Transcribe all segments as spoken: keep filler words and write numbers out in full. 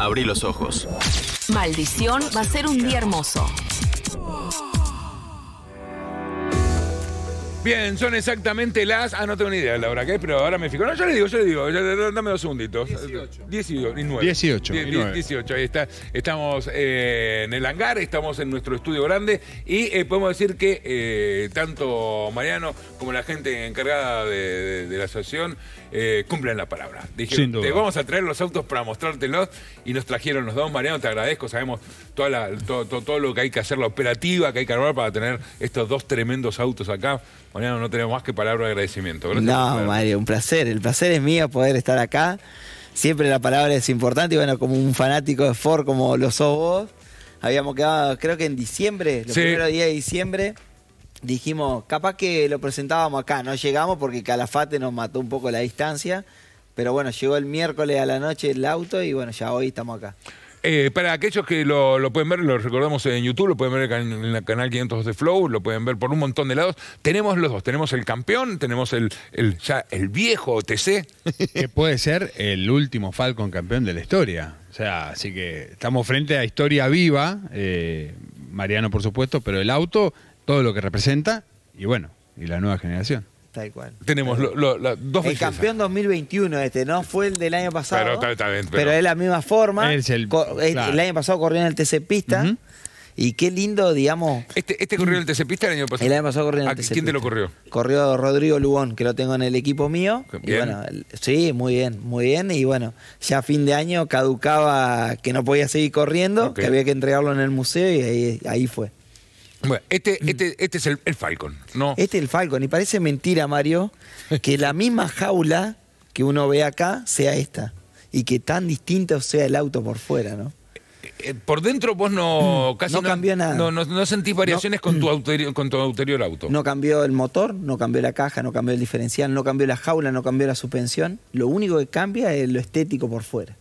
Abrí los ojos. Maldición, va a ser un día hermoso. Bien, son exactamente las... Ah, no tengo ni idea de la hora que es, pero ahora me fijo. No, yo le digo, yo le digo. Ya, dame dos segunditos. dieciocho. dieciocho. diecinueve. dieciocho. dieciocho. Ahí está. Estamos eh, en el hangar, estamos en nuestro estudio grande y eh, podemos decir que eh, tanto Mariano como la gente encargada de, de, de la asociación eh, cumplen la palabra. Dije, sin duda. Te vamos a traer los autos para mostrártelos y nos trajeron los dos. Mariano, te agradezco. Sabemos toda la, to, to, todo lo que hay que hacer, la operativa que hay que armar para tener estos dos tremendos autos acá. Mariano, no tenemos más que palabra de agradecimiento. Gracias. No, Mario, un placer. El placer es mío poder estar acá. Siempre la palabra es importante. Y bueno, como un fanático de Ford como lo sos vos, habíamos quedado, creo que en diciembre, los sí. primeros días de diciembre, dijimos, capaz que lo presentábamos acá. No llegamos porque Calafate nos mató un poco la distancia. Pero bueno, llegó el miércoles a la noche el auto y bueno, ya hoy estamos acá. Eh, para aquellos que lo, lo pueden ver, lo recordamos en YouTube, lo pueden ver en el canal quinientos dos de Flow, lo pueden ver por un montón de lados. Tenemos los dos, tenemos el campeón, tenemos el, el, ya el viejo T C. Que puede ser el último Falcon campeón de la historia. O sea, así que estamos frente a historia viva, eh, Mariano por supuesto, pero el auto, todo lo que representa, y bueno, y la nueva generación. Tal cual. Tenemos lo, lo, lo, dos el campeón dos mil veintiuno este, ¿no? Fue el del año pasado. Pero, tal, tal, pero, pero de la misma forma. Es el, co el, claro. el año pasado corrió en el T C Pista. Uh-huh. Y qué lindo, digamos... Este, este corrió en el T C Pista el año pasado. El año pasado corrió en el T C Pista. ¿Quién te lo corrió? Corrió Rodrigo Lubón, que lo tengo en el equipo mío. Bien. Y bueno, sí, muy bien, muy bien. Y bueno, ya a fin de año caducaba que no podía seguir corriendo, okay. que había que entregarlo en el museo y ahí, ahí fue. Bueno, este, este, este es el, el Falcon, ¿no? Este es el Falcon, y parece mentira, Mario, que la misma jaula que uno ve acá sea esta, y que tan distinto sea el auto por fuera, ¿no? Eh, por dentro vos no... Casi no, no cambió nada. No, no, no sentís variaciones no, con, tu anterior, con tu anterior auto. No cambió el motor, no cambió la caja, no cambió el diferencial, no cambió la jaula, no cambió la suspensión. Lo único que cambia es lo estético por fuera.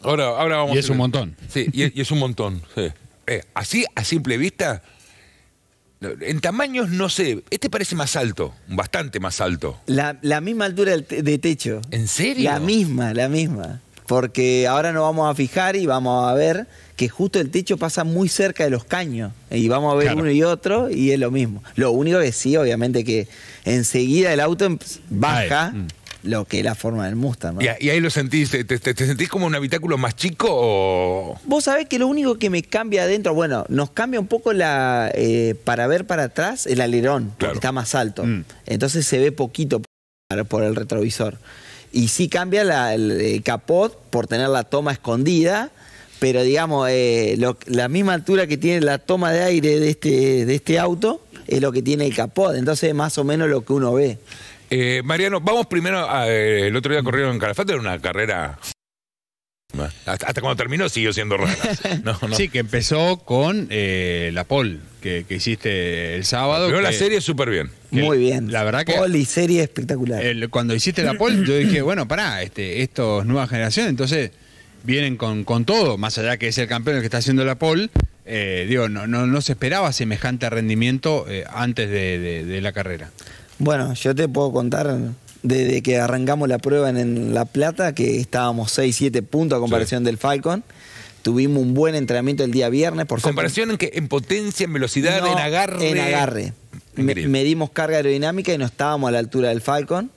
Ahora, ahora vamos y es a... un montón. Sí, y, y es un montón, sí. Eh, así, a simple vista, en tamaños no sé, este parece más alto, bastante más alto. La, la misma altura de techo. ¿En serio? La misma, la misma. Porque ahora nos vamos a fijar y vamos a ver que justo el techo pasa muy cerca de los caños. Y vamos a ver claro. uno y otro y es lo mismo. Lo único que sí, obviamente, que enseguida el auto baja... lo que es la forma del Mustang, ¿no? Y ahí lo sentís, ¿te, te, te sentís como un habitáculo más chico o...? Vos sabés que lo único que me cambia adentro, bueno, nos cambia un poco la eh, para ver para atrás el alerón, claro. porque está más alto. Mm. Entonces se ve poquito por el retrovisor. Y sí cambia la, el, el capot por tener la toma escondida, pero digamos, eh, lo, la misma altura que tiene la toma de aire de este, de este auto es lo que tiene el capot. Entonces es más o menos lo que uno ve. Eh, Mariano, vamos primero a, eh, el otro día corrieron en Calafate, era una carrera hasta, hasta cuando terminó siguió siendo rara. No, no. Sí, que empezó con eh, la pole que, que hiciste el sábado. Pero que, la serie súper bien. Muy bien. La verdad que pole y serie espectacular. El, cuando hiciste la pole yo dije, bueno, pará, este, estos nuevas generaciones, entonces vienen con, con todo, más allá que es el campeón el que está haciendo la pole. Eh, digo, no, no, no se esperaba semejante rendimiento eh, antes de, de, de la carrera. Bueno, yo te puedo contar, desde que arrancamos la prueba en, en La Plata, que estábamos seis, siete puntos a comparación sí. del Falcon. Tuvimos un buen entrenamiento el día viernes. Por ¿Comparación en, que, en potencia, en velocidad, no, en agarre? En agarre. Me, medimos carga aerodinámica y no estábamos a la altura del Falcon.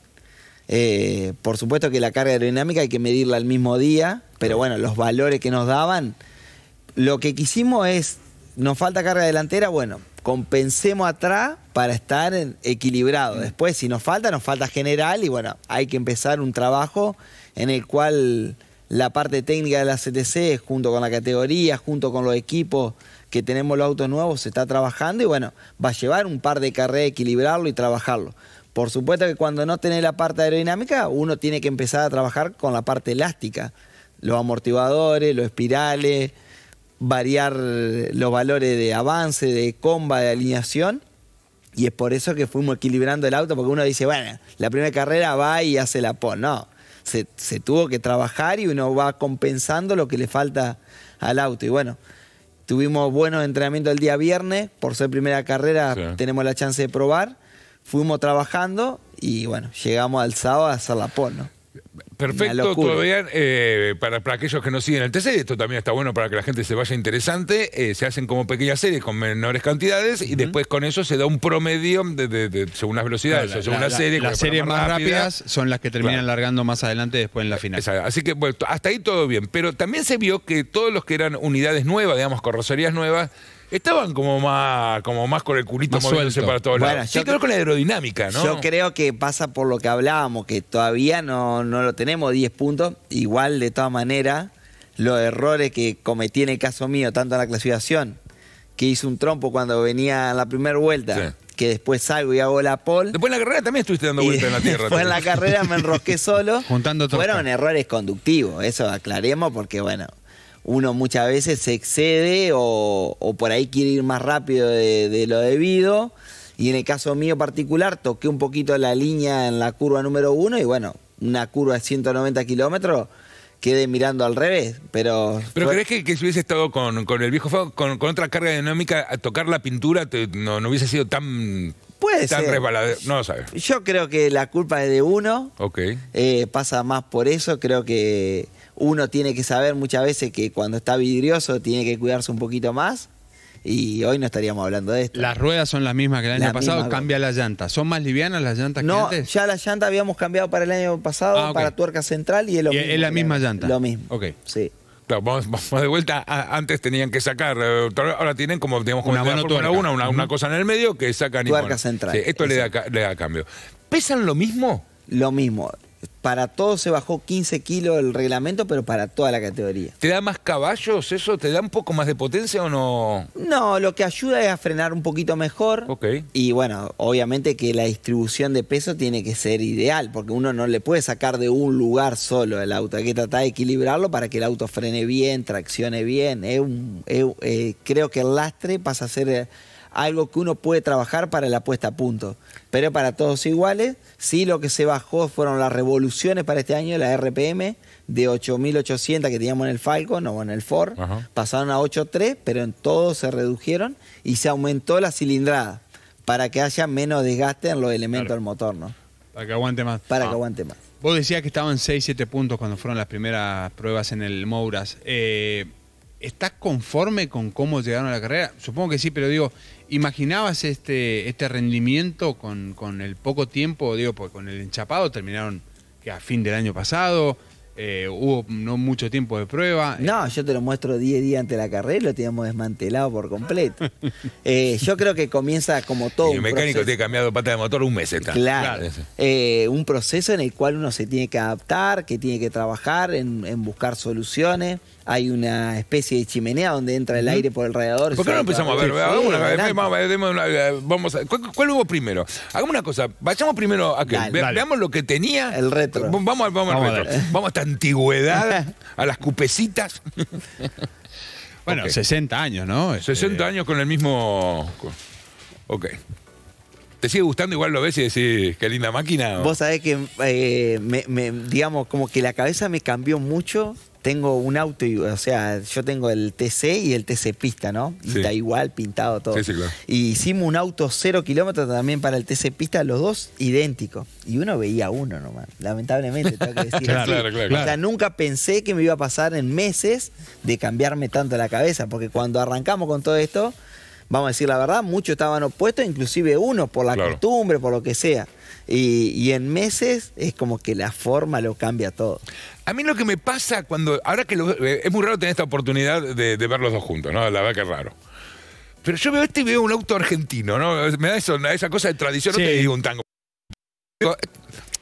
Eh, por supuesto que la carga aerodinámica hay que medirla al mismo día, pero bueno, los valores que nos daban. Lo que quisimos es, nos falta carga delantera, bueno... compensemos atrás para estar equilibrado. Después, si nos falta, nos falta general y bueno, hay que empezar un trabajo en el cual la parte técnica de la C T C, junto con la categoría, junto con los equipos que tenemos los autos nuevos, se está trabajando y bueno, va a llevar un par de carreras equilibrarlo y trabajarlo. Por supuesto que cuando no tenés la parte aerodinámica, uno tiene que empezar a trabajar con la parte elástica, los amortiguadores, los espirales... variar los valores de avance, de comba, de alineación, y es por eso que fuimos equilibrando el auto, porque uno dice, bueno, la primera carrera va y hace la pole. No, se, se tuvo que trabajar y uno va compensando lo que le falta al auto. Y bueno, tuvimos buenos entrenamientos el día viernes, por ser primera carrera sí. tenemos la chance de probar, fuimos trabajando y bueno, llegamos al sábado a hacer la pole, ¿no? Perfecto, todavía eh, para, para aquellos que no siguen el T C, esto también está bueno para que la gente se vaya interesante, eh, se hacen como pequeñas series con menores cantidades y uh-huh. después con eso se da un promedio de, de, de, según las velocidades, claro, o según la, la, la serie. Las series más rápidas son las que terminan claro. largando más adelante después en la final. Exacto. Así que bueno, hasta ahí todo bien, pero también se vio que todos los que eran unidades nuevas, digamos, carrocerías nuevas, estaban como más, como más con el culito más moviéndose suelto. Para todos lados. Bueno, yo sí, creo con la aerodinámica, ¿no? Yo creo que pasa por lo que hablábamos, que todavía no, no lo tenemos, diez puntos. Igual, de todas maneras, los errores que cometí en el caso mío, tanto en la clasificación, que hice un trompo cuando venía la primera vuelta, sí. que después salgo y hago la pole. Después en la carrera también estuviste dando vueltas en la tierra. Después en la carrera me enrosqué solo. Juntando todo. Fueron errores conductivos, eso aclaremos, porque bueno... Uno muchas veces se excede o, o por ahí quiere ir más rápido de, de lo debido. Y en el caso mío particular, toqué un poquito la línea en la curva número uno y bueno, una curva de ciento noventa kilómetros, quedé mirando al revés. ¿Pero ¿Pero fue... crees que, que si hubiese estado con, con el viejo Falcon, con, con otra carga dinámica, a tocar la pintura, te, no, no hubiese sido tan... Puede tan ser. Resbaladero. No lo sabes. Yo creo que la culpa es de uno. Ok. Eh, pasa más por eso, creo que... Uno tiene que saber muchas veces que cuando está vidrioso tiene que cuidarse un poquito más y hoy no estaríamos hablando de esto. Las ruedas son las mismas que el año la pasado, misma, cambia la llanta. ¿Son más livianas las llantas no, que antes? No, ya la llanta habíamos cambiado para el año pasado, ah, okay. para tuerca central y es lo y mismo. ¿Es la misma era, llanta? Lo mismo, okay. sí. Claro, vamos, vamos de vuelta. Antes tenían que sacar, ahora tienen como, digamos, como una, mano tuerca. Una, una, una cosa en el medio que sacan y tuerca central. Sí, esto le da, le da cambio. ¿Pesan lo mismo? Lo mismo. Para todo se bajó quince kilos el reglamento, pero para toda la categoría. ¿Te da más caballos eso? ¿Te da un poco más de potencia o no? No, lo que ayuda es a frenar un poquito mejor. Okay. Y bueno, obviamente que la distribución de peso tiene que ser ideal, porque uno no le puede sacar de un lugar solo el auto. Hay que tratar de equilibrarlo para que el auto frene bien, traccione bien. Es un, es, eh, creo que el lastre pasa a ser algo que uno puede trabajar para la puesta a punto. Pero para todos iguales, sí, lo que se bajó fueron las revoluciones para este año, la R P M de ocho mil ochocientas que teníamos en el Falcon o en el Ford, ajá. pasaron a ocho punto tres, pero en todos se redujeron y se aumentó la cilindrada para que haya menos desgaste en los elementos claro. del motor, ¿no? Para que aguante más. Para ah. que aguante más. Vos decías que estaban seis, siete puntos cuando fueron las primeras pruebas en el Mouras. Eh, ¿Estás conforme con cómo llegaron a la carrera? Supongo que sí, pero digo... ¿Imaginabas este, este rendimiento con, con el poco tiempo? Digo, porque con el enchapado terminaron que a fin del año pasado, eh, hubo no mucho tiempo de prueba. No, yo te lo muestro diez días antes de la carrera y lo teníamos desmantelado por completo. eh, yo creo que comienza como todo. Y el mecánico tiene cambiado pata de motor un mes. Está. Claro. claro. Eh, un proceso en el cual uno se tiene que adaptar, que tiene que trabajar en, en buscar soluciones. Hay una especie de chimenea donde entra el aire por el radiador. ¿Por qué no empezamos a ver? ¿Cuál hubo primero? Hagamos una cosa. Vayamos primero a aquel. Ve, veamos lo que tenía. El retro. Vamos, vamos, vamos al retro. A vamos a esta antigüedad, a las cupecitas. Bueno, okay. sesenta años, ¿no? Este... sesenta años con el mismo... Ok. ¿Te sigue gustando? Igual lo ves y decís, qué linda máquina. ¿O? Vos sabés que, eh, me, me, digamos, como que la cabeza me cambió mucho. Tengo un auto, y, o sea, yo tengo el T C y el T C Pista, ¿no? Y sí. está igual, pintado todo. Sí, sí, claro. Y hicimos un auto cero kilómetros también para el T C Pista, los dos idénticos. Y uno veía uno nomás, lamentablemente, tengo que decir claro, así. Claro, claro, claro. O sea, nunca pensé que me iba a pasar en meses de cambiarme tanto la cabeza, porque cuando arrancamos con todo esto, vamos a decir la verdad, muchos estaban opuestos, inclusive uno, por la claro. costumbre, por lo que sea. Y, y en meses es como que la forma lo cambia todo. A mí lo que me pasa cuando... Ahora que lo, es muy raro tener esta oportunidad de, de ver los dos juntos, ¿no? La verdad que es raro. Pero yo veo este y veo un auto argentino, ¿no? Me da eso, esa cosa de tradición. Sí. No te digo un tango. Digo,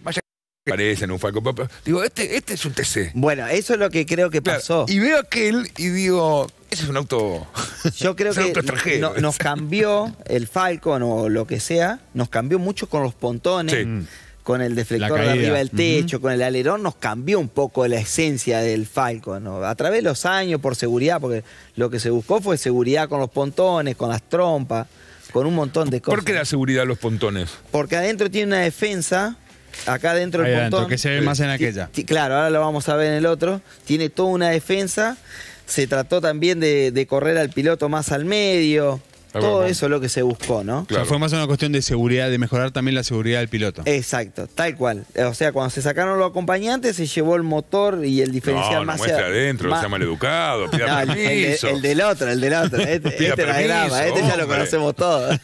vaya que parecen un Falco. Digo, este, este es un T C. Bueno, eso es lo que creo que claro, pasó. Y veo aquel y digo... Ese es un auto... Yo creo que no, nos cambió el Falcon o lo que sea, nos cambió mucho con los pontones, sí. con el deflector de arriba del techo, uh-huh. con el alerón, nos cambió un poco la esencia del Falcon, ¿no? A través de los años, por seguridad, porque lo que se buscó fue seguridad con los pontones, con las trompas, con un montón de cosas. ¿Por qué la seguridad de los pontones? Porque adentro tiene una defensa... Acá dentro del pontón. Que se ve más en aquella. Claro, ahora lo vamos a ver en el otro. Tiene toda una defensa. Se trató también de, de correr al piloto más al medio. Todo eso es lo que se buscó, ¿no? Claro. O sea, fue más una cuestión de seguridad, de mejorar también la seguridad del piloto. Exacto, tal cual. O sea, cuando se sacaron los acompañantes, se llevó el motor y el diferencial no, más... No, muestra adentro, más... sea maleducado, pida no, permiso. El, el del otro, el del otro. Este, este la graba, este hombre. Ya lo conocemos todos.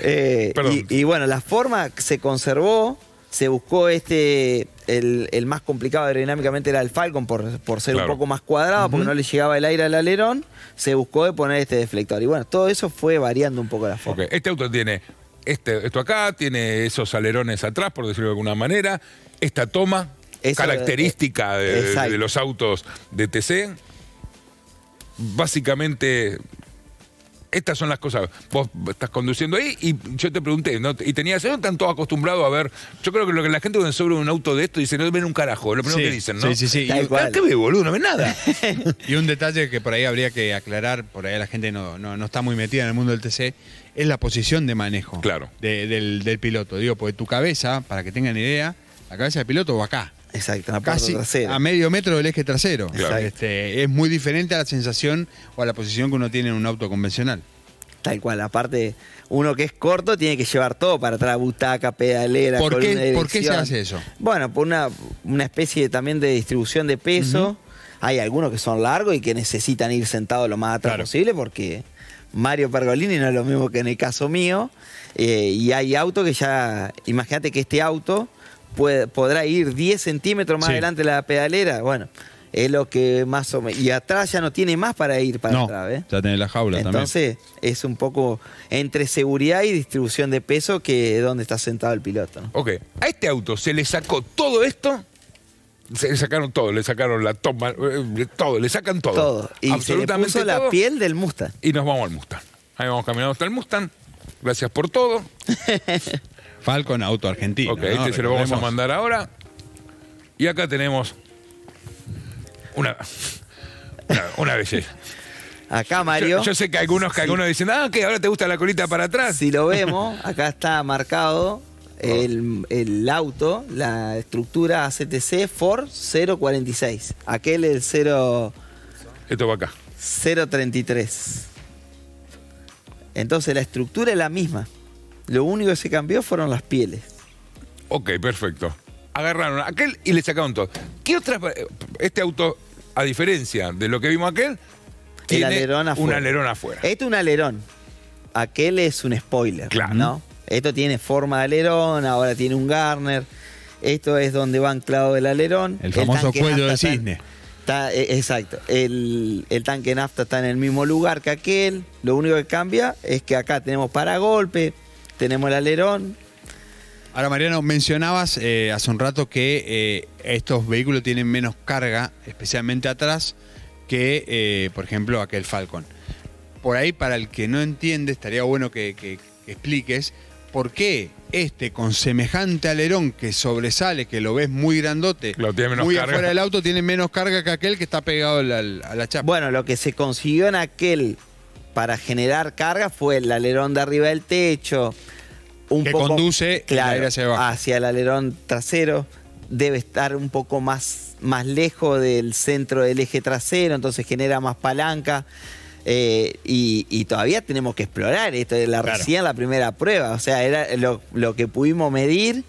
eh, y, y bueno, la forma se conservó, se buscó este... El, el más complicado aerodinámicamente era el Falcon por, por ser claro. un poco más cuadrado, uh-huh. porque no le llegaba el aire al alerón, se buscó de poner este deflector. Y bueno, todo eso fue variando un poco la forma. Okay. Este auto tiene este, esto acá, tiene esos alerones atrás, por decirlo de alguna manera, esta toma, eso, característica eh, de, de los autos de T C. Básicamente... Estas son las cosas. Vos estás conduciendo ahí y yo te pregunté, ¿no? Y tenías, ¿no? Están todos acostumbrados a ver. Yo creo que lo que la gente cuando sobre un auto de esto dice, no ven un carajo, lo primero sí, que dicen, ¿no? Sí, sí, sí. Y, ¿qué ve, boludo? No ven nada. Y un detalle que por ahí habría que aclarar, por ahí la gente no, no, no está muy metida en el mundo del T C, es la posición de manejo claro. de, del, del piloto. Digo, porque tu cabeza, para que tengan idea, la cabeza del piloto va acá. Exacto, casi a medio metro del eje trasero. Claro. Este, es muy diferente a la sensación o a la posición que uno tiene en un auto convencional. Tal cual, aparte, uno que es corto tiene que llevar todo para atrás, butaca, pedalera, ¿Por columna qué, de dirección. ¿Por qué se hace eso? Bueno, por una, una especie también de distribución de peso. Uh-huh. Hay algunos que son largos y que necesitan ir sentados lo más atrás claro. posible porque... Mario Pergolini no es lo mismo que en el caso mío. Eh, y hay autos que ya... Imagínate que este auto... Puede, podrá ir diez centímetros más sí. adelante la pedalera, bueno, es lo que más o menos... Y atrás ya no tiene más para ir para no, atrás, ¿eh? Ya tiene la jaula. Entonces, también. Entonces, es un poco entre seguridad y distribución de peso que es donde está sentado el piloto, ¿no? Ok, a este auto se le sacó todo esto, se le sacaron todo, le sacaron la toma, todo, le sacan todo. Todo, y absolutamente se le puso la todo. piel del Mustang. Y nos vamos al Mustang. Ahí vamos caminando hasta el Mustang, gracias por todo. Falcon Auto Argentino. Ok, ¿no? Este se lo vamos a mandar ahora. Y acá tenemos una, una, una belleza. Acá, Mario. Yo, yo sé que algunos, que sí. algunos dicen, ah, ¿qué? ¿Ahora te gusta la colita para atrás? Si lo vemos, acá está marcado el, el auto, la estructura C T C Ford cero cuarenta y seis. Aquel el cero... Esto va acá. cero treinta y tres. Entonces la estructura es la misma. Lo único que se cambió fueron las pieles. Ok, perfecto. Agarraron aquel y le sacaron todo. ¿Qué otras? Este auto, a diferencia de lo que vimos aquel, tiene el alerón afuera. un alerón afuera. Este es un alerón. Aquel es un spoiler, claro. ¿no? Esto tiene forma de alerón, ahora tiene un garner. Esto es donde va anclado el alerón. El famoso el cuello de cisne. Está, exacto. El, el tanque nafta está en el mismo lugar que aquel. Lo único que cambia es que acá tenemos paragolpe. Tenemos el alerón. Ahora, Mariano, mencionabas eh, hace un rato que eh, estos vehículos tienen menos carga, especialmente atrás, que, eh, por ejemplo, aquel Falcon. Por ahí, para el que no entiende, estaría bueno que, que, que expliques por qué este, con semejante alerón que sobresale, que lo ves muy grandote, lo tiene menos muy carga. Afuera del auto, tiene menos carga que aquel que está pegado a la, a la chapa. Bueno, lo que se consiguió en aquel... para generar carga fue el alerón de arriba del techo. Un que poco, conduce claro, el aire hacia abajo. Hacia el alerón trasero. Debe estar un poco más, más lejos del centro del eje trasero, entonces genera más palanca. Eh, y, y todavía tenemos que explorar esto. La claro. recién la primera prueba. O sea, era lo, lo que pudimos medir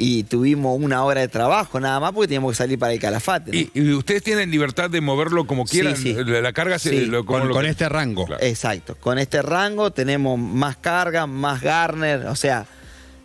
y tuvimos una hora de trabajo nada más porque teníamos que salir para el Calafate, ¿no? y, y ustedes tienen libertad de moverlo como quieran, sí, sí. la carga se, sí. lo, como con, lo con que... este rango claro. exacto, con este rango tenemos más carga, más garner, o sea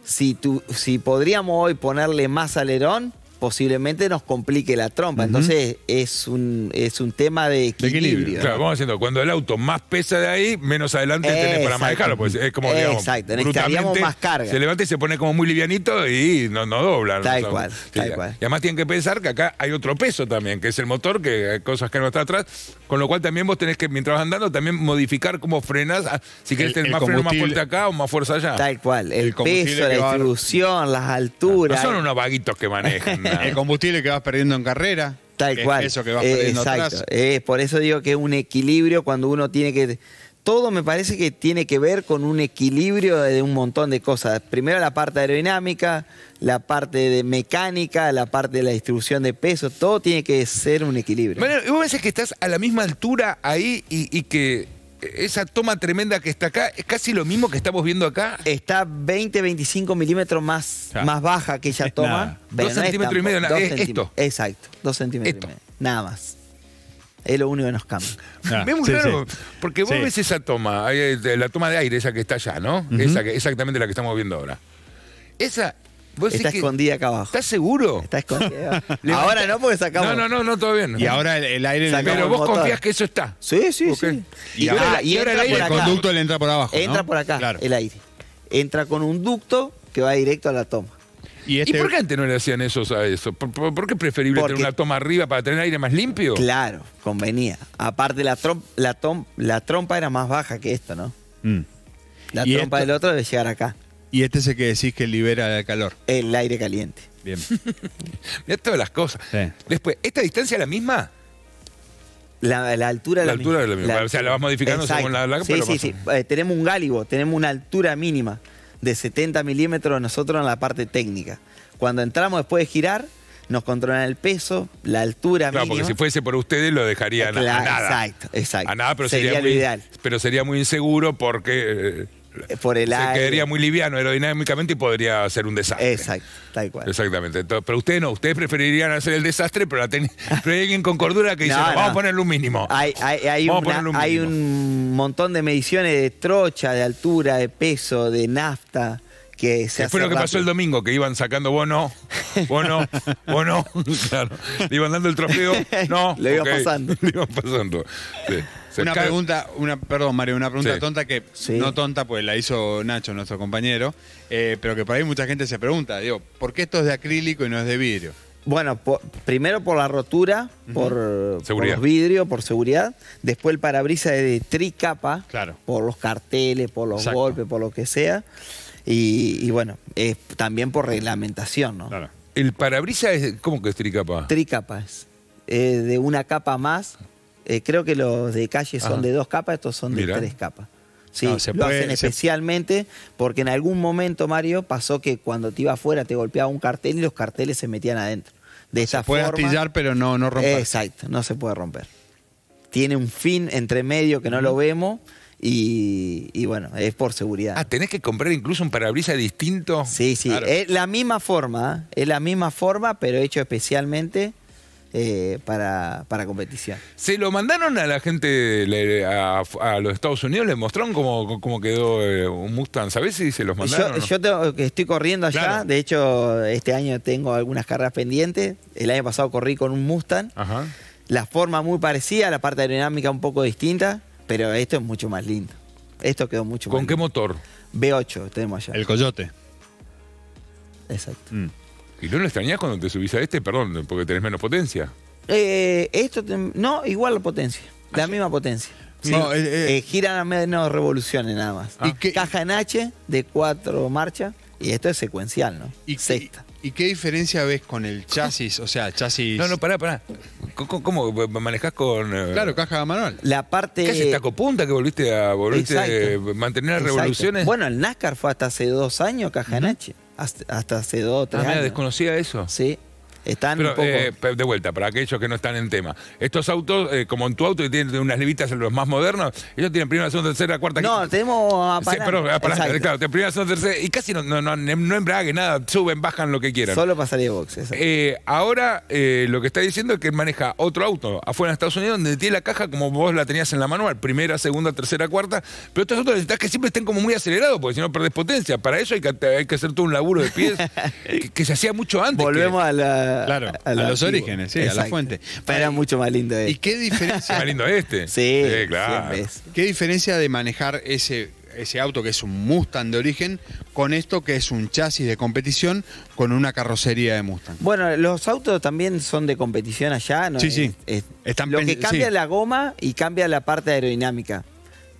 si, tu, si podríamos hoy ponerle más alerón, posiblemente nos complique la trompa, uh-huh. entonces es un, es un tema de equilibrio, de equilibrio. Claro, ¿no? Vamos haciendo, cuando el auto más pesa de ahí, menos adelante eh, tenés para manejarlo, pues es como, digamos, exacto, necesitaríamos más carga. Se levanta y se pone como muy livianito y no, no dobla. Tal no, cual, sí, tal cual. Y además tienen que pensar que acá hay otro peso también, que es el motor, que hay cosas que no está atrás, con lo cual también vos tenés que, mientras vas andando, también modificar cómo frenás, si querés tener más freno más fuerte acá o más fuerza allá. Tal cual, el, el peso, la distribución, las alturas. No, no son unos vaguitos que manejan, ¿no? El combustible que vas perdiendo en carrera. Tal el cual. Eso que vas eh, perdiendo exacto. atrás. Eh, por eso digo que es un equilibrio cuando uno tiene que... Todo me parece que tiene que ver con un equilibrio de un montón de cosas. Primero la parte aerodinámica, la parte de mecánica, la parte de la distribución de peso. Todo tiene que ser un equilibrio. Bueno, ¿vos pensás que estás a la misma altura ahí y, y que esa toma tremenda que está acá, es casi lo mismo que estamos viendo acá. Está veinte, veinticinco milímetros más, ah. más baja que ella toma. Pero dos no centímetros es tampoco, y medio, es esto. Exacto, dos centímetros esto. y medio. Nada más. Es lo único que nos cambia. Ah, es muy sí, raro, sí. porque vos sí. ves esa toma, la toma de aire, esa que está allá, ¿no? Uh-huh. Esa que, exactamente la que estamos viendo ahora. Esa... Está escondida acá abajo. ¿Estás seguro? Está escondida. Ahora no, porque sacamos. No, no, no, no, todo bien. Y ahora el, el aire... Sacamos pero vos motor. confías que eso está. Sí, sí, okay. sí. Y, ah, y ahora el aire... El conducto le entra por abajo, Entra ¿no? por acá, claro. el aire. Entra con un ducto que va directo a la toma. ¿Y, este... ¿Y por qué antes no le hacían eso a eso? ¿Por, por, por qué es preferible porque... tener una toma arriba para tener aire más limpio? Claro, convenía. Aparte, la, trom la, tom la trompa era más baja que esto, ¿no? Mm. La trompa esto... del otro debe llegar acá. Y este es el que decís que libera el calor. El aire caliente. Bien. Mirá todas las cosas. Sí. Después, ¿esta distancia es la misma? La, la altura es la, la altura misma. La altura es la misma. O sea, la vas modificando Exacto. según la... la sí, sí, sí. Eh, tenemos un gálibo, tenemos una altura mínima de setenta milímetros nosotros en la parte técnica. Cuando entramos después de girar, nos controlan el peso, la altura claro, mínima. Porque si fuese por ustedes lo dejarían claro, a nada. Exacto, exacto. A nada, pero sería, sería lo muy, ideal. Pero sería muy inseguro porque... Eh, Por el Se aire. quedaría muy liviano aerodinámicamente y podría ser un desastre. Exacto, tal cual. Exactamente. Entonces, pero ustedes no, ustedes preferirían hacer el desastre, pero, la ten... pero hay alguien con cordura que dice, no, no, no. vamos a ponerle un mínimo. Hay, hay, hay, una, un, mínimo. hay un montón de mediciones de trocha, de altura, de peso, de nafta. Que se fue lo que rápido. pasó el domingo, que iban sacando vos no, vos no, vos no. Claro. Le iban dando el trofeo, no. Le iban okay. pasando. Le iban pasando. Sí. Una pregunta, una, perdón Mario, una pregunta sí. tonta que, sí. no tonta, pues la hizo Nacho, nuestro compañero, eh, pero que por ahí mucha gente se pregunta, digo, ¿por qué esto es de acrílico y no es de vidrio? Bueno, por, primero por la rotura, uh-huh. por, por los vidrios, por seguridad. Después el parabrisas es de tricapa, claro. por los carteles, por los Exacto. golpes, por lo que sea. Y, y bueno, eh, también por reglamentación, ¿no? Claro. ¿El parabrisas es, cómo que es tricapa? Tricapa es, eh, de una capa más... Eh, creo que los de calle son Ajá. de dos capas, estos son Mirá. de tres capas. Sí, no, se lo puede, hacen especialmente se... porque en algún momento, Mario, pasó que cuando te iba afuera te golpeaba un cartel y los carteles se metían adentro. De esa se puede forma, astillar, pero no, no romper. Exacto, no se puede romper. Tiene un fin entre medio que no lo vemos y, y bueno, es por seguridad. Ah, tenés que comprar incluso un parabrisas distinto. Sí, sí, claro. es la misma forma, es la misma forma, pero hecho especialmente... Eh, para, para competición. ¿Se lo mandaron a la gente le, a, a los Estados Unidos? ¿Les mostraron cómo, cómo quedó eh, un Mustang? ¿Sabés si se los mandaron? Yo, no? yo tengo, estoy corriendo allá. Claro. De hecho, este año tengo algunas carreras pendientes. El año pasado corrí con un Mustang. Ajá. La forma muy parecida, la parte aerodinámica un poco distinta, pero esto es mucho más lindo. Esto quedó mucho más lindo. ¿Con qué motor? V ocho tenemos allá. El Coyote. Exacto. Mm. ¿Y no lo extrañás cuando te subís a este? Perdón, porque tenés menos potencia. Eh, esto te, no, igual la potencia. Ah, la sí. misma potencia. Sí. No, eh, eh. Eh, giran a menos revoluciones nada más. Ah. ¿Y Caja en H de cuatro marchas. Y esto es secuencial, ¿no? ¿Y Sexta. ¿Y, y qué diferencia ves con el chasis? O sea, chasis... No, no, pará, pará. ¿Cómo, cómo manejás con...? Eh... Claro, caja manual. La parte... ¿Qué haces? ¿Tacopunta que volviste a volviste a mantener las revoluciones? Bueno, el NASCAR fue hasta hace dos años Caja en H. Hasta, hasta hace dos o tres ah, años. ¿Desconocía eso? Sí. Están Pero, un poco... eh, de vuelta, para aquellos que no están en tema. Estos autos, eh, como en tu auto, que tienen unas levitas los más modernos, ellos tienen primera, segunda, tercera, cuarta... No, quinta. tenemos a Paraná. Sí, perdón, a Paraná, claro, primera, segunda, tercera... Y casi no, no, no, no embrague nada, suben, bajan, lo que quieran. Solo pasaría box, exacto. Eh, ahora, eh, lo que está diciendo es que maneja otro auto afuera de Estados Unidos, donde tiene la caja como vos la tenías en la manual. Primera, segunda, tercera, cuarta. Pero estos autos necesitas que siempre estén como muy acelerados, porque si no perdés potencia. Para eso hay que, hay que hacer todo un laburo de pies que, que se hacía mucho antes. Volvemos que, a la... Claro, a, a los orígenes, sí, Exacto. a la fuente. Pero era mucho más lindo este. ¿Y qué diferencia? Más lindo este. Sí, sí claro. ¿Qué diferencia de manejar ese, ese auto que es un Mustang de origen con esto que es un chasis de competición con una carrocería de Mustang? Bueno, los autos también son de competición allá. ¿no? Sí, sí. Es, es, lo que cambia sí. la goma y cambia la parte aerodinámica.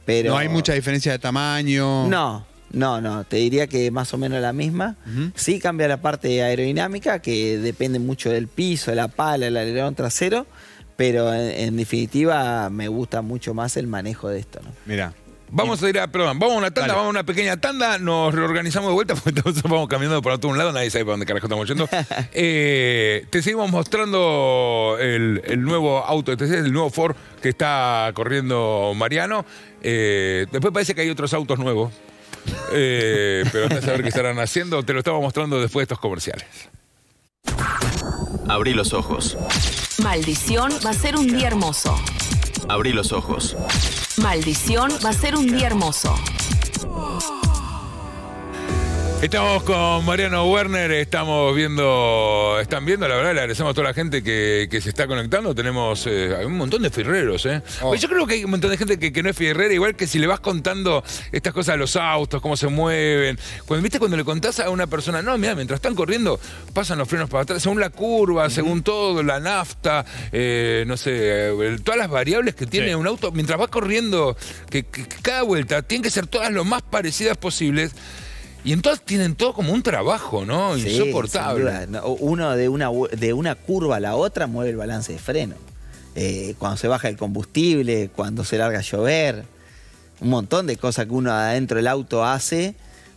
Pero... No hay mucha diferencia de tamaño. No. No, no, te diría que más o menos la misma. Uh-huh. Sí cambia la parte aerodinámica, que depende mucho del piso, la pala, el alerón trasero, pero en, en definitiva me gusta mucho más el manejo de esto, ¿no? Mirá, Vamos y... a ir a, perdón, vamos a una tanda, Dale. vamos a una pequeña tanda, nos reorganizamos de vuelta porque todos vamos caminando por todo un lado, nadie sabe para dónde carajo estamos yendo. eh, te seguimos mostrando el, el nuevo auto de T C, el nuevo Ford que está corriendo Mariano. Eh, después parece que hay otros autos nuevos, eh, pero no sé a ver qué estarán haciendo, te lo estamos mostrando después de estos comerciales. Abrí los ojos. Maldición, va a ser un día hermoso. Abrí los ojos. Maldición, va a ser un día hermoso. Estamos con Mariano Werner, estamos viendo, están viendo, la verdad le agradecemos a toda la gente que, que se está conectando, tenemos eh, un montón de firreros, ¿eh? Oh. Pues yo creo que hay un montón de gente que, que no es firrera, igual que si le vas contando estas cosas de los autos, cómo se mueven, cuando, viste cuando le contás a una persona, no, mira, mientras están corriendo, pasan los frenos para atrás, según la curva, mm-hmm. según todo, la nafta, eh, no sé, eh, todas las variables que tiene sí. un auto, mientras vas corriendo, que, que, que cada vuelta tienen que ser todas lo más parecidas posibles. Y entonces tienen todo como un trabajo, ¿no? Sí, insoportable. Sin duda. Uno de una, de una curva a la otra mueve el balance de freno. Eh, cuando se baja el combustible, cuando se larga a llover. Un montón de cosas que uno adentro del auto hace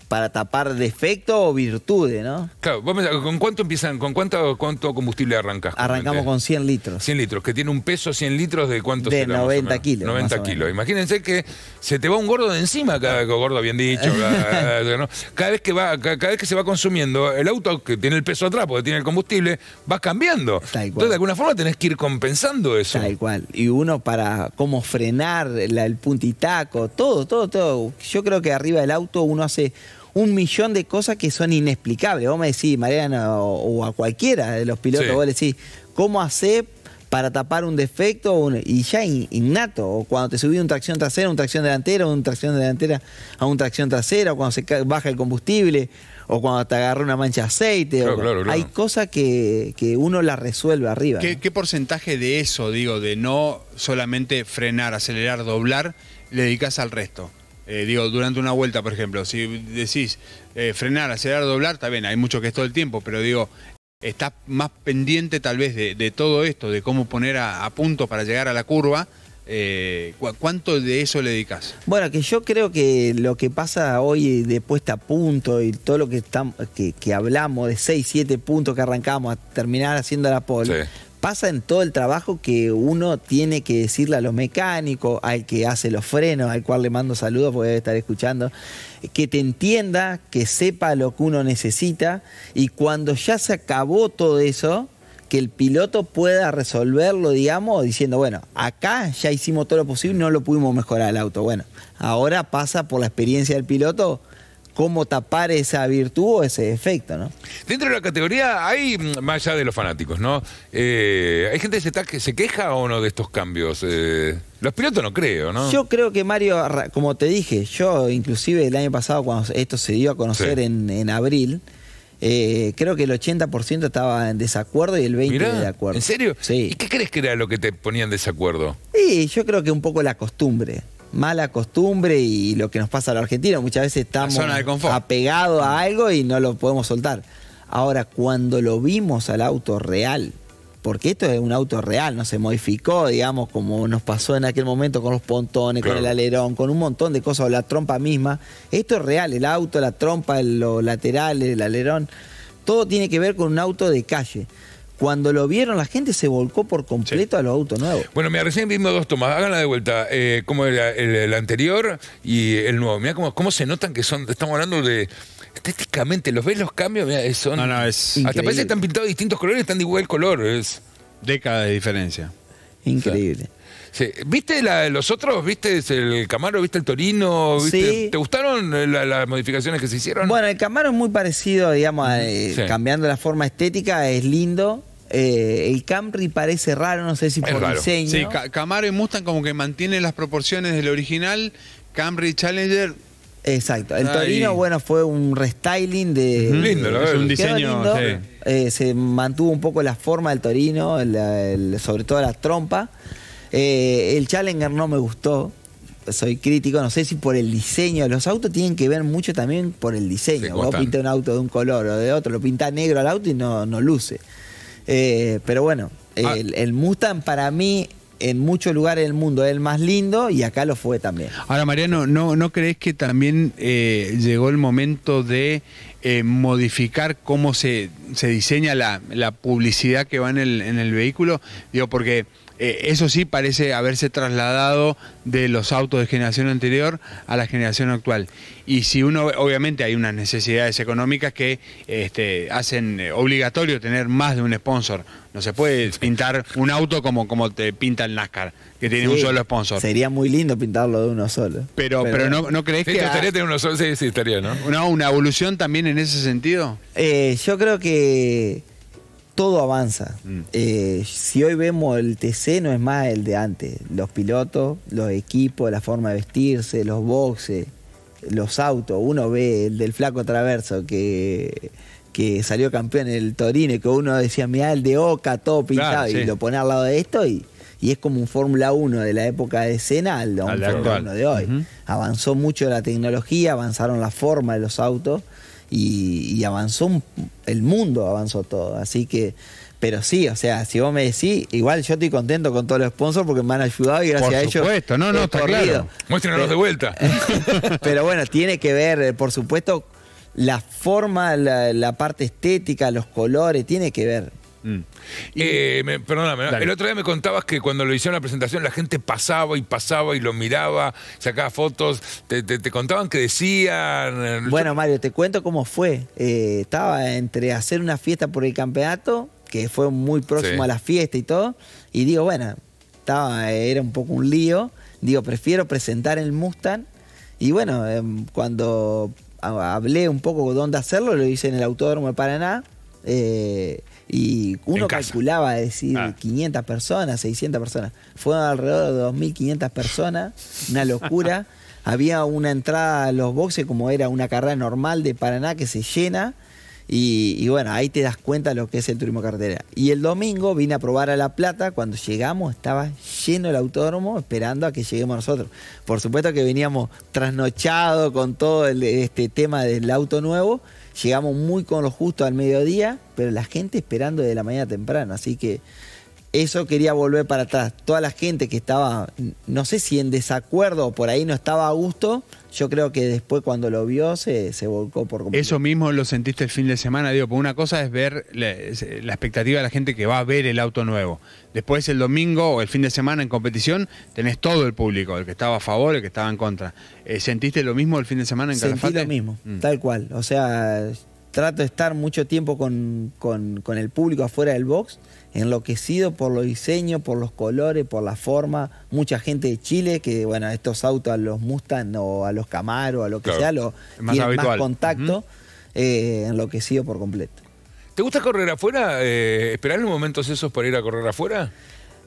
para tapar defectos o virtudes, ¿no? Claro, vos pensás, ¿con cuánto empiezan? ¿Con cuánto, cuánto combustible arrancas? Arrancamos con cien litros. cien litros, que tiene un peso cien litros de cuánto de se da, noventa kilos. noventa kilos. Imagínense que se te va un gordo de encima, cada gordo bien dicho. cada, ¿no? cada, vez que va, cada vez que se va consumiendo, el auto que tiene el peso atrás, porque tiene el combustible, va cambiando. Tal cual. Entonces, de alguna forma tenés que ir compensando eso. Tal cual. Y uno para cómo frenar, la, el puntitaco, todo, todo, todo. Yo creo que arriba del auto uno hace un millón de cosas que son inexplicables. Vos me decís, Mariana, o, o a cualquiera de los pilotos, sí. vos le decís, ¿cómo hace para tapar un defecto? Un, y ya in, innato. O cuando te subís un tracción trasera, un tracción delantera, un tracción delantera a un tracción trasera, o cuando se baja el combustible, o cuando te agarra una mancha de aceite. Claro, o, claro, claro. Hay cosas que, que uno las resuelve arriba. ¿Qué, ¿no? ¿Qué porcentaje de eso, digo, de no solamente frenar, acelerar, doblar, le dedicás al resto? Eh, digo, durante una vuelta, por ejemplo, si decís eh, frenar, acelerar, doblar, está bien, hay mucho que es todo el tiempo, pero digo, estás más pendiente tal vez de, de todo esto, de cómo poner a, a punto para llegar a la curva, eh, ¿cu ¿cuánto de eso le dedicas? Bueno, que yo creo que lo que pasa hoy de puesta a punto y todo lo que, estamos, que, que hablamos de seis, siete puntos que arrancamos a terminar haciendo la pole, sí. pasa en todo el trabajo que uno tiene que decirle a los mecánicos, al que hace los frenos, al cual le mando saludos porque debe estar escuchando, que te entienda, que sepa lo que uno necesita y cuando ya se acabó todo eso, que el piloto pueda resolverlo, digamos, diciendo, bueno, acá ya hicimos todo lo posible, no lo pudimos mejorar el auto. Bueno, ahora pasa por la experiencia del piloto cómo tapar esa virtud o ese defecto, ¿no? Dentro de la categoría hay, más allá de los fanáticos, ¿no? Eh, ¿Hay gente que se, está, que se queja o no de estos cambios? Eh, los pilotos no creo, ¿no? Yo creo que Mario, como te dije, yo inclusive el año pasado cuando esto se dio a conocer sí. en, en abril, eh, creo que el ochenta por ciento estaba en desacuerdo y el veinte por ciento Mirá, de acuerdo. ¿En serio? Sí. ¿Y qué crees que era lo que te ponía en desacuerdo? Sí, yo creo que un poco la costumbre. Mala costumbre y lo que nos pasa a los argentinos. Muchas veces estamos apegados a algo y no lo podemos soltar. Ahora, cuando lo vimos al auto real, porque esto es un auto real, no se modificó, digamos, como nos pasó en aquel momento con los pontones, claro. con el alerón, con un montón de cosas, o la trompa misma. Esto es real, el auto, la trompa, los laterales, el alerón, todo tiene que ver con un auto de calle. Cuando lo vieron, la gente se volcó por completo sí. a los autos nuevos. Bueno, mira, recién vimos dos tomas. Háganla de vuelta. Eh, como el, el, el anterior y el nuevo. Mira cómo, cómo se notan que son... Estamos hablando de... Estéticamente, ¿los ves los cambios? Mirá, son... No, no, es... Increíble. Hasta parece que están pintados de distintos colores, están de igual color. Es... Década de diferencia. Increíble. O sea, sí. ¿Viste la, los otros? ¿Viste el Camaro? ¿Viste el Torino? ¿Viste? Sí. ¿Te gustaron la, las modificaciones que se hicieron? Bueno, el Camaro es muy parecido, digamos, a, eh, sí. cambiando la forma estética, es lindo. Eh, el Camry parece raro, no sé si es por raro. diseño. Sí, ca Camaro y Mustang como que mantienen las proporciones del original. Camry Challenger... Exacto. El Ay. Torino, bueno, fue un restyling de... Mm, lindo, ¿no? Es un diseño... Lindo. Sí. Eh, se mantuvo un poco la forma del Torino, la, el, sobre todo la trompa. Eh, el Challenger no me gustó, soy crítico, no sé si por el diseño. Los autos tienen que ver mucho también por el diseño. Sí, vos pintas un auto de un color o de otro, lo pintas negro al auto y no, no luce. Eh, pero bueno, ah. el, el Mustang para mí en muchos lugares del mundo es el más lindo y acá lo fue también. Ahora, Mariano, ¿no, no crees que también eh, llegó el momento de eh, modificar cómo se, se diseña la, la publicidad que va en el, en el vehículo? Digo, porque eh, eso sí parece haberse trasladado de los autos de generación anterior a la generación actual. Y si uno, obviamente hay unas necesidades económicas que este, hacen obligatorio tener más de un sponsor. No se puede pintar un auto como, como te pinta el NASCAR, que tiene sí, un solo sponsor. Sería muy lindo pintarlo de uno solo. Pero, pero, pero no, no crees sí, que... Estaría ah, tener uno solo, sí, sí, estaría, ¿no? ¿No? ¿Una evolución también en ese sentido? Eh, yo creo que todo avanza. Mm. Eh, si hoy vemos el T C, no es más el de antes. Los pilotos, los equipos, la forma de vestirse, los boxes, los autos. Uno ve el del flaco Traverso que... que salió campeón en el Torino y que uno decía, mirá, el de Oca, todo pintado, claro, sí. Y lo pone al lado de esto y, y es como un Fórmula uno de la época de Senna al Fórmula uno de hoy. Uh-huh. Avanzó mucho la tecnología, avanzaron la forma de los autos y, y avanzó, un, el mundo avanzó todo, así que... Pero sí, o sea, si vos me decís, igual yo estoy contento con todos los sponsors porque me han ayudado y gracias a ellos... Por supuesto, no, no, está claro. Muéstrenos de vuelta. Pero bueno, tiene que ver, por supuesto... La forma, la, la parte estética, los colores, tiene que ver. Mm. Eh, me, perdóname, ¿no? El otro día me contabas que cuando lo hicieron la presentación la gente pasaba y pasaba y lo miraba, sacaba fotos, te, te, te contaban qué decían. Bueno, Mario, te cuento cómo fue. Eh, estaba entre hacer una fiesta por el campeonato, que fue muy próximo sí. a la fiesta y todo, y digo, bueno, estaba, era un poco un lío. Digo, prefiero presentar el Mustang. Y bueno, eh, cuando... hablé un poco de dónde hacerlo, lo hice en el Autódromo de Paraná eh, y uno calculaba, decir, ah. quinientas personas, seiscientas personas. Fueron alrededor de dos mil quinientas personas, una locura. Había una entrada a los boxes como era una carrera normal de Paraná que se llena y, y bueno, ahí te das cuenta lo que es el turismo carretera. Y el domingo vine a probar a La Plata, cuando llegamos estaba lleno el autódromo esperando a que lleguemos nosotros. Por supuesto que veníamos trasnochados con todo el, este tema del auto nuevo, llegamos muy con lo justo al mediodía, pero la gente esperando desde la mañana temprano, así que eso quería volver para atrás. Toda la gente que estaba, no sé si en desacuerdo o por ahí no estaba a gusto, yo creo que después cuando lo vio se, se volcó por completo. Eso mismo lo sentiste el fin de semana, digo, porque una cosa es ver la, la expectativa de la gente que va a ver el auto nuevo. Después el domingo o el fin de semana en competición tenés todo el público, el que estaba a favor, el que estaba en contra. Eh, ¿Sentiste lo mismo el fin de semana en Calafate? Sentí lo mismo, mm. tal cual. O sea, trato de estar mucho tiempo con, con, con el público afuera del box, enloquecido por los diseños, por los colores, por la forma. Mucha gente de Chile que, bueno, estos autos a los Mustang o a los Camaro, a lo que claro, sea, lo, más tienen habitual. Más contacto, uh-huh. eh, enloquecido por completo. ¿Te gusta correr afuera? Eh, ¿Esperar los momentos esos para ir a correr afuera?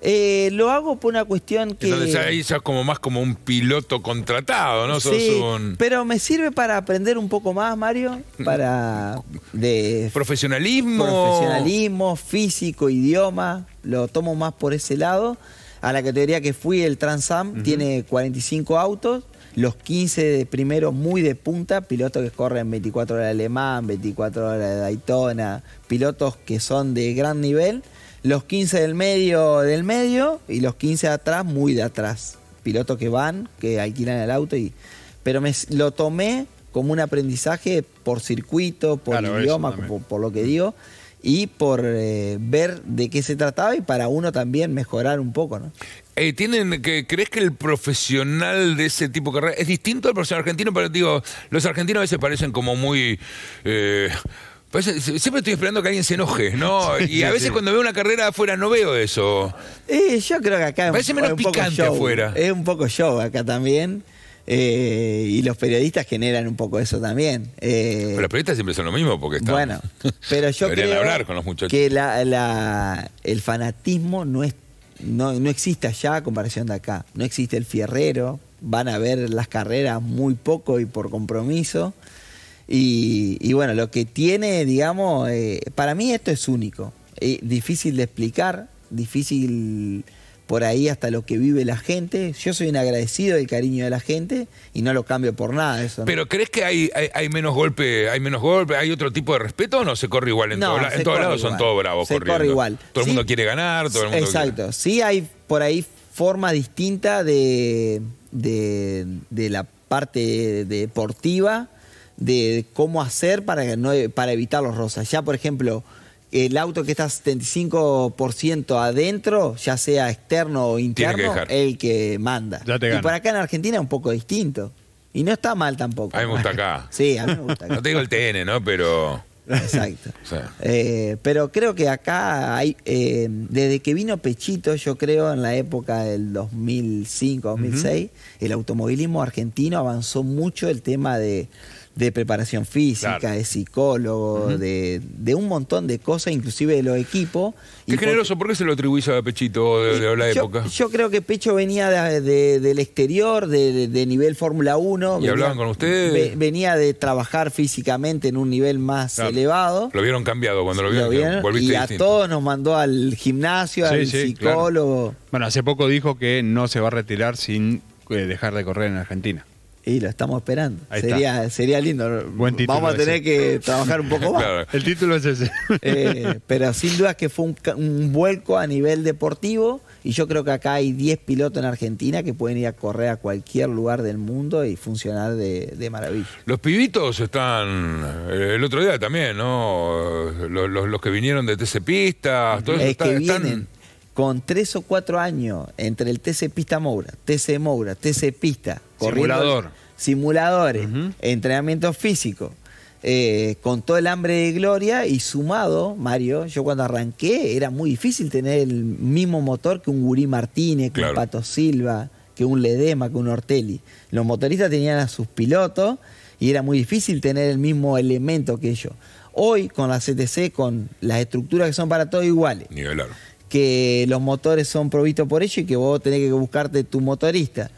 Eh, lo hago por una cuestión que... Entonces ahí sos como más como un piloto contratado, ¿no? Sí, sos un... pero me sirve para aprender un poco más, Mario, para... de profesionalismo. Profesionalismo, físico, idioma, lo tomo más por ese lado. A la categoría que fui, el Trans Am, uh-huh. tiene cuarenta y cinco autos, los quince de primero muy de punta, pilotos que corren veinticuatro horas de alemán, veinticuatro horas de Daytona, pilotos que son de gran nivel. Los quince del medio del medio y los quince de atrás, muy de atrás. Pilotos que van, que alquilan el auto. y Pero me, lo tomé como un aprendizaje por circuito, por claro, idioma, por, por lo que digo, y por eh, ver de qué se trataba y para uno también mejorar un poco, ¿no? Eh, ¿tienen, que, ¿Crees que el profesional de ese tipo de carrera es distinto al profesional argentino? Pero digo, los argentinos a veces parecen como muy... Eh, Pues, siempre estoy esperando que alguien se enoje, ¿no? Sí, y a veces sí. cuando veo una carrera afuera no veo eso. Eh, yo creo que acá parece menos picante afuera. Es un poco show acá también. Eh, y los periodistas generan un poco eso también. Eh, pero los periodistas siempre son lo mismo porque están... Bueno, pero yo creo hablar con los muchachos. que la, la, el fanatismo no, es, no, no existe allá a comparación de acá. No existe el fierrero. Van a ver las carreras muy poco y por compromiso. Y, y bueno, lo que tiene, digamos, eh, para mí esto es único, eh, difícil de explicar, difícil por ahí hasta lo que vive la gente. Yo soy un agradecido del cariño de la gente y no lo cambio por nada eso. ¿No? ¿Pero crees que hay, hay, hay menos golpe, hay menos golpe, hay otro tipo de respeto o no se corre igual? En no, todos lados todo lado son todos bravos se corriendo. Corre igual. Todo el sí, mundo quiere ganar, todo el mundo Exacto, quiere... sí hay por ahí forma distinta de, de, de la parte deportiva, de cómo hacer para, no, para evitar los rozas. Ya, por ejemplo, el auto que está setenta y cinco por ciento adentro, ya sea externo o interno, que el que manda. Ya te y por acá en Argentina es un poco distinto. Y no está mal tampoco. A mí me gusta acá. Sí, a mí me gusta acá. No tengo el T N, ¿no? Pero... Exacto. O sea. eh, pero creo que acá, hay eh, desde que vino Pechito, yo creo, en la época del dos mil cinco, dos mil seis, uh-huh. el automovilismo argentino avanzó mucho el tema de, de preparación física, claro. de psicólogo, uh-huh. de, de un montón de cosas, inclusive de los equipos. Qué y generoso, porque, ¿por qué se lo atribuís a Pechito de, de la yo, época? Yo creo que Pecho venía de, de, del exterior, de, de nivel Fórmula uno. ¿Y venía, hablaban con ustedes? Ve, venía de trabajar físicamente en un nivel más claro. elevado. Lo vieron cambiado cuando lo vieron. Lo vieron volviste y distinto. A todos nos mandó al gimnasio, sí, al sí, psicólogo. Claro. Bueno, hace poco dijo que no se va a retirar sin eh, dejar de correr en Argentina. Y lo estamos esperando. Sería, sería lindo. Buen título. Vamos a tener ese. Que trabajar un poco más. Claro. El título es ese. Eh, pero sin duda que fue un, un vuelco a nivel deportivo. Y yo creo que acá hay diez pilotos en Argentina que pueden ir a correr a cualquier lugar del mundo y funcionar de, de maravilla. Los pibitos están... El otro día también, ¿no? Los, los, los que vinieron de T C Pista. Todos es están, que vienen... Están... Con tres o cuatro años, entre el T C Pista Moura, T C Moura, T C Pista, Simulador. simuladores, uh-huh. entrenamiento físico, eh, con todo el hambre de gloria y sumado, Mario, yo cuando arranqué era muy difícil tener el mismo motor que un Gurí Martínez, que claro. un Pato Silva, que un Ledema, que un Ortelli. Los motoristas tenían a sus pilotos y era muy difícil tener el mismo elemento que ellos. Hoy, con la C T C, con las estructuras que son para todos iguales. Nivelaron. Que los motores son provistos por ellos y que vos tenés que buscarte tu motorista.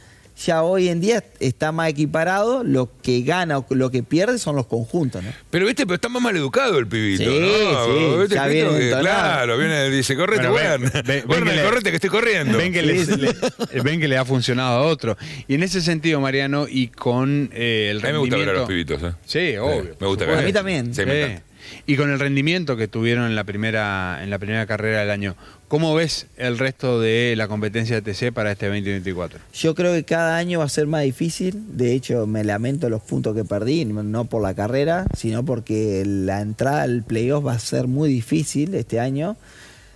Ya hoy en día está más equiparado, lo que gana o lo que pierde son los conjuntos, ¿no? Pero viste, pero está más mal educado el pibito, sí, ¿no? Sí, ya viene que, claro, viene y dice, correte, bueno, ven, ven, bueno, ven que le, correte que estoy corriendo. Ven que, les, le, ven que le ha funcionado a otro. Y en ese sentido, Mariano, y con eh, el rendimiento... A mí me gusta hablar a los pibitos, ¿eh? Sí, obvio. Sí, me gusta hablar. A mí también. Sí, me encanta. Y con el rendimiento que tuvieron en la primera en la primera carrera del año, ¿cómo ves el resto de la competencia de T C para este veinte veinticuatro? Yo creo que cada año va a ser más difícil. De hecho, me lamento los puntos que perdí, no por la carrera, sino porque la entrada al playoff va a ser muy difícil este año.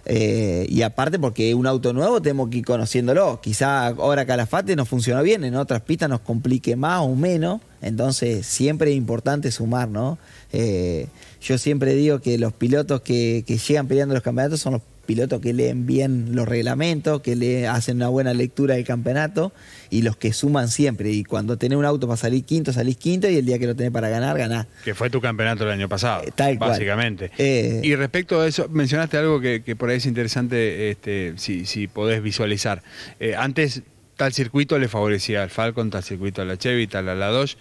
Eh, y aparte porque un auto nuevo tenemos que ir conociéndolo. Quizá ahora Calafate no funcionó bien, en otras pistas nos complique más o menos. Entonces siempre es importante sumar, ¿no? Eh, yo siempre digo que los pilotos que, que llegan peleando los campeonatos son los pilotos que leen bien los reglamentos, que le hacen una buena lectura del campeonato y los que suman siempre. Y cuando tenés un auto para salir quinto, salís quinto y el día que lo tenés para ganar, ganás. Que fue tu campeonato el año pasado, eh, tal básicamente. Cual. Eh, y respecto a eso, mencionaste algo que, que por ahí es interesante, este, si, si podés visualizar. Eh, antes tal circuito le favorecía al Falcon, tal circuito a la Chevy, tal a la Dodge.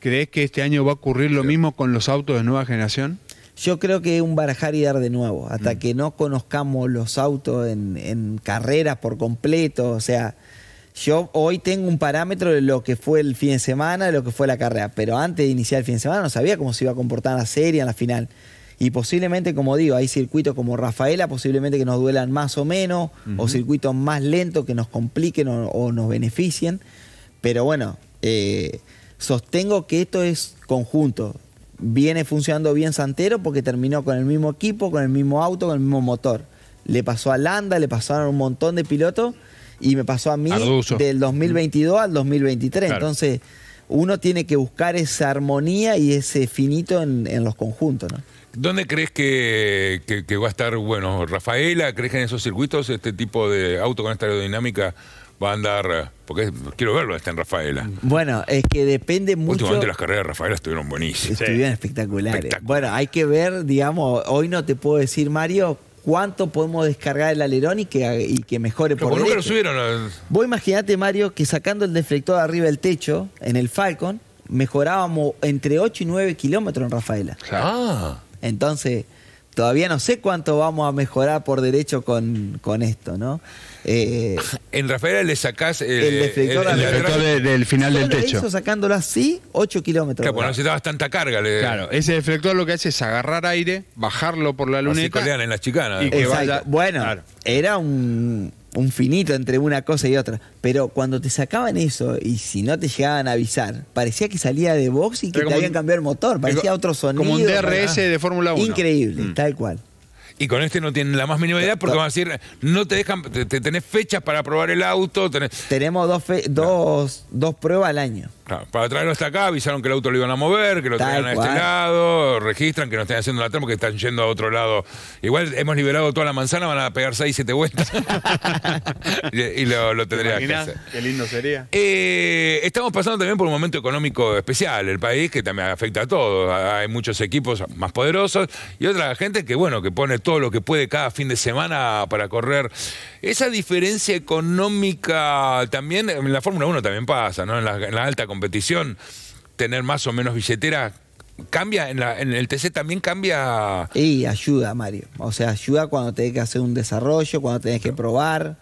¿Crees que este año va a ocurrir lo mismo con los autos de nueva generación? Yo creo que es un barajar y dar de nuevo. Hasta mm. que no conozcamos los autos en, en carreras por completo. O sea, yo hoy tengo un parámetro de lo que fue el fin de semana, de lo que fue la carrera. Pero antes de iniciar el fin de semana no sabía cómo se iba a comportar la serie en la final. Y posiblemente, como digo, hay circuitos como Rafaela, posiblemente que nos duelan más o menos, mm-hmm. o circuitos más lentos que nos compliquen o, o nos beneficien. Pero bueno, eh, sostengo que esto es conjunto. Viene funcionando bien Santero porque terminó con el mismo equipo, con el mismo auto, con el mismo motor. Le pasó a Landa, le pasaron un montón de pilotos y me pasó a mí Arduzo. Del dos mil veintidós al dos mil veintitrés. Claro. Entonces, uno tiene que buscar esa armonía y ese finito en, en los conjuntos, ¿no? ¿Dónde crees que, que, que va a estar, bueno, Rafaela? ¿Crees que en esos circuitos este tipo de auto con esta aerodinámica va a andar? Porque quiero verlo, está en Rafaela. Bueno, es que depende mucho. Últimamente las carreras de Rafaela estuvieron buenísimas. Estuvieron sí. espectaculares. Espectacular. Bueno, hay que ver, digamos, hoy no te puedo decir, Mario, cuánto podemos descargar el alerón y que, y que mejore por derecho. Nunca lo subieron. A... Vos imaginate, Mario, que sacando el deflector arriba del techo, en el Falcon, mejorábamos entre ocho y nueve kilómetros en Rafaela. Ah. Entonces... Todavía no sé cuánto vamos a mejorar por derecho con, con esto, ¿no? Eh, en Rafaela le sacás... Eh, el deflector, el, el deflector de, del final del techo. Eso sacándolo así, ocho kilómetros. Claro, porque necesitabas tanta carga. Le... Claro, ese deflector lo que hace es agarrar aire, bajarlo por la luneta... Así colean en las chicanas. Y que vaya... Bueno, claro. Era un... un finito entre una cosa y otra. Pero cuando te sacaban eso y si no te llegaban a avisar, parecía que salía de box y que te habían cambiado el motor. Parecía otro sonido. Como un D R S de Fórmula uno. Increíble, mm. tal cual. Y con este no tienen la más mínima idea porque van a decir, no te dejan, te, te tenés fechas para probar el auto. Tenés... Tenemos dos, fe, dos, claro. dos pruebas al año. Claro, para traerlo hasta acá avisaron que el auto lo iban a mover, que lo Tal tenían cual. a este lado, registran que no estén haciendo la trampa, que están yendo a otro lado. Igual hemos liberado toda la manzana, van a pegar seis, siete vueltas. y, y lo, lo tendría que hacer. Qué lindo sería. Eh, estamos pasando también por un momento económico especial, el país, que también afecta a todos. Hay muchos equipos más poderosos y otra gente que, bueno, que pone todo lo que puede cada fin de semana para correr. Esa diferencia económica también, en la Fórmula uno también pasa, ¿no? En la, en la alta competición, tener más o menos billetera, ¿cambia? En, la, en el T C también cambia... Y ayuda, Mario. O sea, ayuda cuando tenés que hacer un desarrollo, cuando tenés que probar,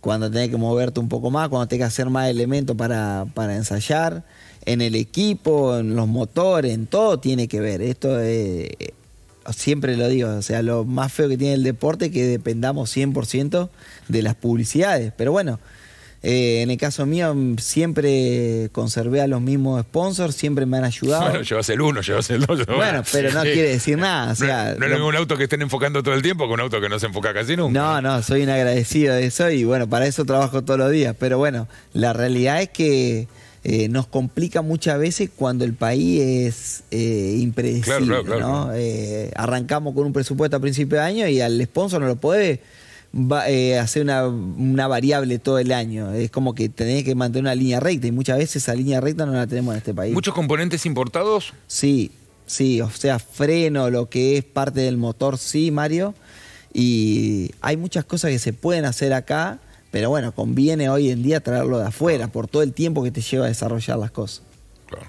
cuando tenés que moverte un poco más, cuando tenés que hacer más elementos para, para ensayar. En el equipo, en los motores, en todo tiene que ver. Esto es... Siempre lo digo, o sea, lo más feo que tiene el deporte es que dependamos cien por ciento de las publicidades. Pero bueno, eh, en el caso mío siempre conservé a los mismos sponsors, siempre me han ayudado. Bueno, llevas el uno, llevas el dos. Bueno, pero no sí. quiere decir nada. O sea, no, no es lo mismo un auto que estén enfocando todo el tiempo que un auto que no se enfoca casi nunca. No, no, soy un agradecido de eso y bueno, para eso trabajo todos los días. Pero bueno, la realidad es que... Eh, nos complica muchas veces cuando el país es eh, impredecible, claro, claro, ¿no? Claro. Eh, arrancamos con un presupuesto a principio de año y al sponsor no lo podés va, eh, hacer una, una variable todo el año. Es como que tenés que mantener una línea recta y muchas veces esa línea recta no la tenemos en este país. ¿Muchos componentes importados? Sí, sí, o sea, freno, lo que es parte del motor, sí, Mario. Y hay muchas cosas que se pueden hacer acá. Pero bueno, conviene hoy en día traerlo de afuera por todo el tiempo que te lleva a desarrollar las cosas. Claro.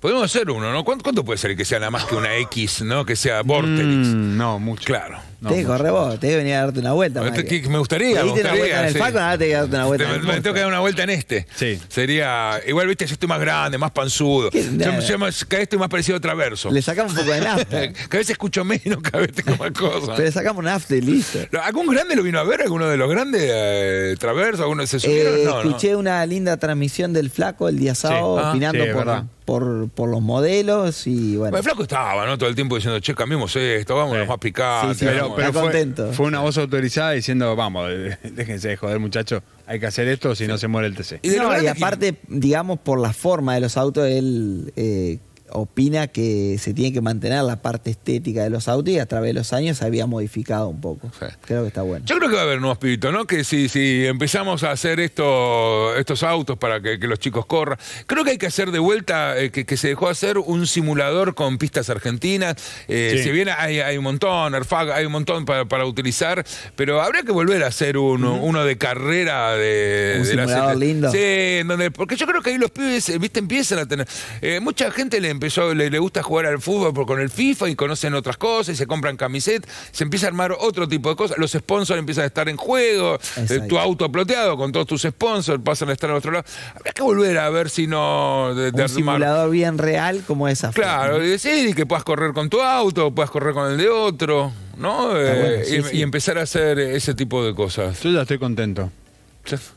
Podemos hacer uno, ¿no? ¿Cuánto, cuánto puede ser que sea nada más que una X, ¿no? Que sea Vortex. Mm, no, mucho. Claro. No, te corre vos, te que venir a darte una vuelta. No, te, que me gustaría, me gustaría. Una vuelta en el sí. Falcon, ahora te que darte una vuelta. Te, en el me tengo que dar una vuelta en este. Sí. Sería. Igual, viste, yo estoy más grande, más panzudo. Yo, yo más, cada vez estoy más parecido a Traverso. Le sacamos un poco de nafta. Cada vez escucho menos, cada vez tengo más cosas. Pero le sacamos nafta y listo. ¿Algún grande lo vino a ver? ¿Alguno de los grandes? Eh, ¿Traverso? ¿Alguno se subieron? Eh, no, escuché no. una linda transmisión del Flaco el día sábado, sí. ah, opinando sí, por, por, por los modelos y bueno. Bueno. El Flaco estaba, ¿no? Todo el tiempo diciendo, che, cambiemos esto, vamos, nos más picantes. Sí, sí, pero, pero fue, fue una voz autorizada diciendo, vamos, déjense de joder, muchachos, hay que hacer esto, si no se muere el T C. Y, no, y aparte, digamos, por la forma de los autos, él eh, opina que se tiene que mantener la parte estética de los autos y a través de los años se había modificado un poco. Sí. Creo que está bueno. Yo creo que va a haber nuevos pibitos, ¿no? Que si, si empezamos a hacer esto, estos autos para que, que los chicos corran, creo que hay que hacer de vuelta, eh, que, que se dejó hacer un simulador con pistas argentinas. Eh, sí. Si bien hay, hay un montón, Erfag, hay un montón para, para utilizar, pero habría que volver a hacer uno, uh-huh. uno de carrera. De, un de simulador la, lindo. Sí, donde, porque yo creo que ahí los pibes, viste, empiezan a tener... Eh, mucha gente le Empezó, le, le gusta jugar al fútbol por, con el FIFA y conocen otras cosas y se compran camisetas, se empieza a armar otro tipo de cosas, los sponsors empiezan a estar en juego, eh, tu auto ploteado con todos tus sponsors pasan a estar al otro lado. Habría que volver a ver si no... De, de un armar. simulador bien real como esa. Claro, y decir que puedas correr con tu auto, puedas correr con el de otro, ¿no? Eh, bueno, sí, y, sí. y empezar a hacer ese tipo de cosas. Yo ya estoy contento.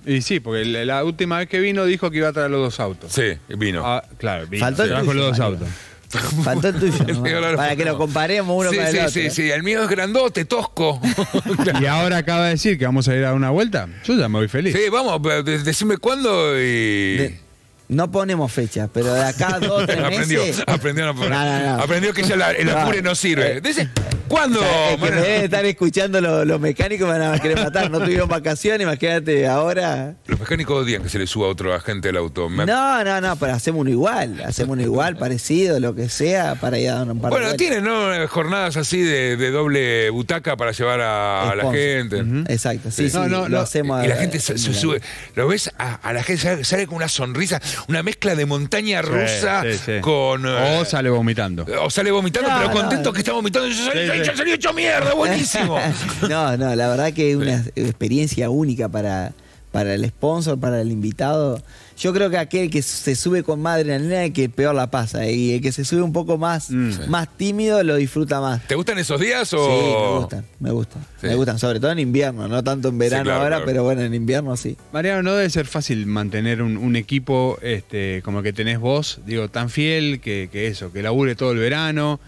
Y sí, porque la, la última vez que vino dijo que iba a traer los dos autos. Sí, vino. Ah, claro, vino. Faltó el tuyo, los dos autos. Faltó el tuyo. ¿no? Para que lo comparemos uno sí, con el sí, otro. Sí, sí, sí. El mío es grandote, tosco. Y ahora acaba de decir que vamos a ir a una vuelta. Yo ya me voy feliz. Sí, vamos, decime cuándo y... De No ponemos fechas, pero de acá dos o tres aprendió, meses... Aprendió, no, no, no, no. aprendió que ya la, el apure no, no sirve. Dice, ¿cuándo? Es que me deben estar escuchando los, los mecánicos, me van a querer matar. No tuvieron vacaciones, imagínate ahora... Los mecánicos odian que se le suba a otro agente el auto. Me... No, no, no, pero hacemos uno igual. Hacemos uno igual, parecido, lo que sea, para ir a dar un par de Bueno, tienen ¿no? jornadas así de, de doble butaca para llevar a, a la gente. Uh-huh. Exacto, sí, no, sí, no, lo no. hacemos... Y la gente se, se sube. Lo ves a, a la gente, sale, sale con una sonrisa... Una mezcla de montaña rusa sí, sí, sí. con... O sale vomitando. O sale vomitando, no, pero contento no. que está vomitando. Yo salí, sí, sí. yo salí hecho mierda, buenísimo. No, no, la verdad que es una experiencia única para, para el sponsor, para el invitado. Yo creo que aquel que se sube con más adrenalina es el que peor la pasa. Y el que se sube un poco más, mm. más tímido lo disfruta más. ¿Te gustan esos días o...? Sí, me gustan, me gustan. Sí. Me gustan, sobre todo en invierno, no tanto en verano sí, claro, ahora, claro. pero bueno, en invierno sí. Mariano, no debe ser fácil mantener un, un equipo este, como el que tenés vos, digo, tan fiel que, que eso, que labure todo el verano.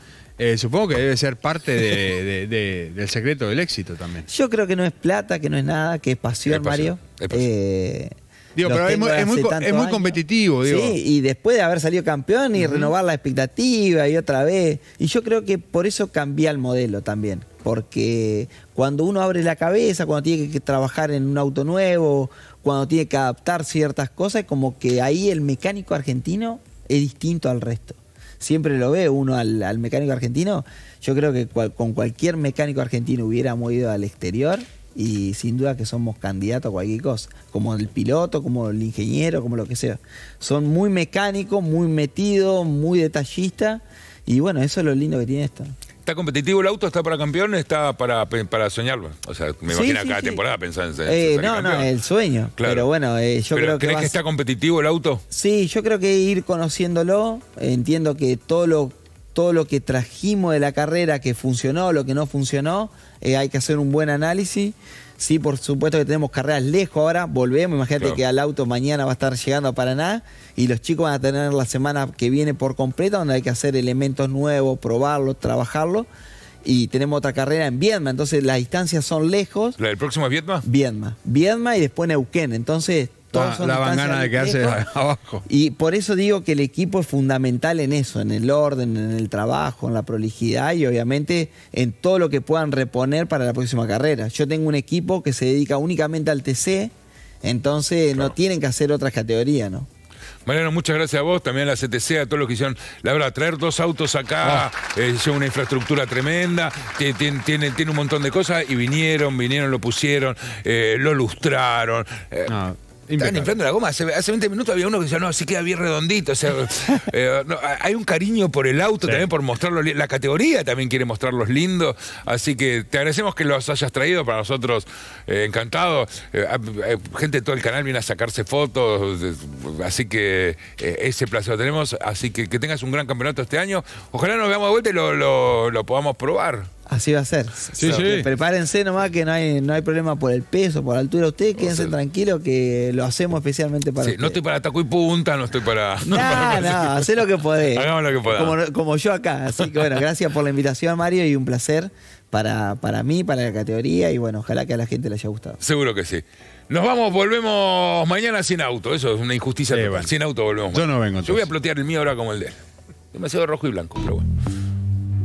Eh, supongo que debe ser parte de, de, de, del secreto del éxito también. Yo creo que no es plata, que no es nada, que es pasión, es pasión Mario. Es pasión. Eh, digo, pero es muy, es muy, es muy competitivo. Digo. Sí, y después de haber salido campeón y uh-huh. renovar la expectativa y otra vez. Y yo creo que por eso cambia el modelo también. Porque cuando uno abre la cabeza, cuando tiene que trabajar en un auto nuevo, cuando tiene que adaptar ciertas cosas, como que ahí el mecánico argentino es distinto al resto. Siempre lo ve uno al, al mecánico argentino. Yo creo que cual, con cualquier mecánico argentino hubiéramos ido al exterior y sin duda que somos candidatos a cualquier cosa. Como el piloto, como el ingeniero, como lo que sea. Son muy mecánicos, muy metidos, muy detallistas. Y bueno, eso es lo lindo que tiene esto. ¿Está competitivo el auto? ¿Está para campeón? ¿Está para, para soñarlo? O sea, me imagino sí, sí, cada sí. temporada pensar en, en eh, No, campeón. no, el sueño. Claro. Pero bueno, eh, yo ¿Pero creo que ¿Crees vas... que está competitivo el auto? Sí, yo creo que ir conociéndolo. Entiendo que todo lo, todo lo que trajimos de la carrera, que funcionó, lo que no funcionó, eh, hay que hacer un buen análisis. Sí, por supuesto que tenemos carreras lejos ahora, volvemos, imagínate claro. que al auto mañana va a estar llegando a Paraná y los chicos van a tener la semana que viene por completa, donde hay que hacer elementos nuevos, probarlos, trabajarlos. Y tenemos otra carrera en Viedma, entonces las distancias son lejos. ¿La del próximo es Viedma? Viedma. Viedma y después Neuquén, entonces... Ah, la bangana de quedarse abajo. Y por eso digo que el equipo es fundamental en eso, en el orden, en el trabajo, en la prolijidad y obviamente en todo lo que puedan reponer para la próxima carrera. Yo tengo un equipo que se dedica únicamente al T C, entonces claro. no tienen que hacer otras categorías, ¿no? Mariano, muchas gracias a vos, también a la C T C, a todos los que hicieron. La verdad, traer dos autos acá, oh. eh, hizo una infraestructura tremenda, tiene, tiene, tiene un montón de cosas y vinieron, vinieron, lo pusieron, eh, lo lustraron. Eh, no. Estaban inflando la goma. Hace, hace veinte minutos había uno que decía, no, así queda bien redondito. O sea, eh, no, hay un cariño por el auto sí. también, por mostrarlo. La categoría también quiere mostrarlos lindos. Así que te agradecemos que los hayas traído para nosotros. Eh, encantado. Eh, eh, gente de todo el canal viene a sacarse fotos. Eh, así que eh, ese placer lo tenemos. Así que que tengas un gran campeonato este año. Ojalá nos veamos de vuelta y lo, lo, lo podamos probar. Así va a ser. Sí, so, sí. Prepárense nomás que no hay, no hay problema por el peso, por la altura. Ustedes quédense o sea, tranquilos que lo hacemos especialmente para sí, ustedes. No estoy para taco y punta, no estoy para... No, no, para no hacé lo que podés. Hagamos lo que podamos. Como, como yo acá. Así que bueno, gracias por la invitación, Mario, y un placer para, para mí, para la categoría, y bueno, ojalá que a la gente le haya gustado. Seguro que sí. Nos vamos, volvemos mañana sin auto. Eso es una injusticia. Sí, bueno. Sin auto volvemos. Yo no vengo. Yo entonces. voy a plotear el mío ahora como el de él. Demasiado rojo y blanco, pero bueno.